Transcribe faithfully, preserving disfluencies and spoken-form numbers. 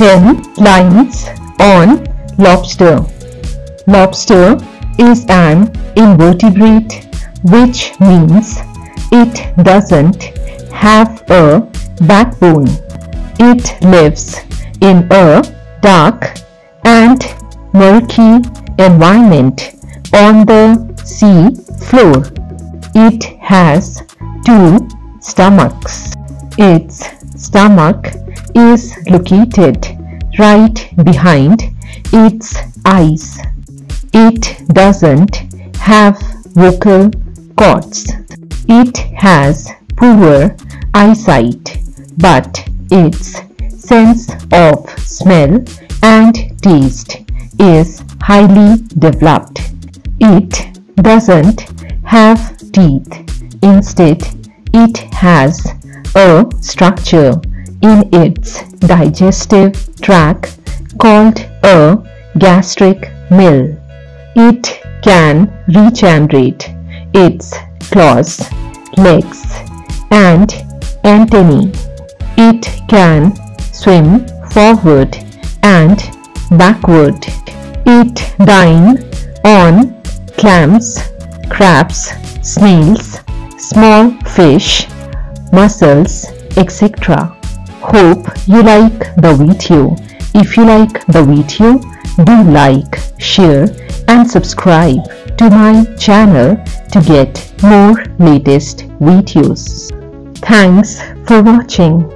thin lines on lobster. Lobster is an invertebrate, which means it doesn't have a backbone. It lives in a dark and murky environment on the sea floor. It has two stomachs. Its stomach is located right behind its eyes. It doesn't have vocal cords. It has poor eyesight, but its sense of smell and taste is highly developed. It doesn't have teeth. Instead, it has a structure in its digestive tract called a gastric mill. It can regenerate its claws, legs, and antennae. It can swim forward and backward. It dines on clams, crabs, snails, small fish, mussels, et cetera. Hope you like the video. If you like the video, do like, share and subscribe to my channel to get more latest videos. Thanks for watching.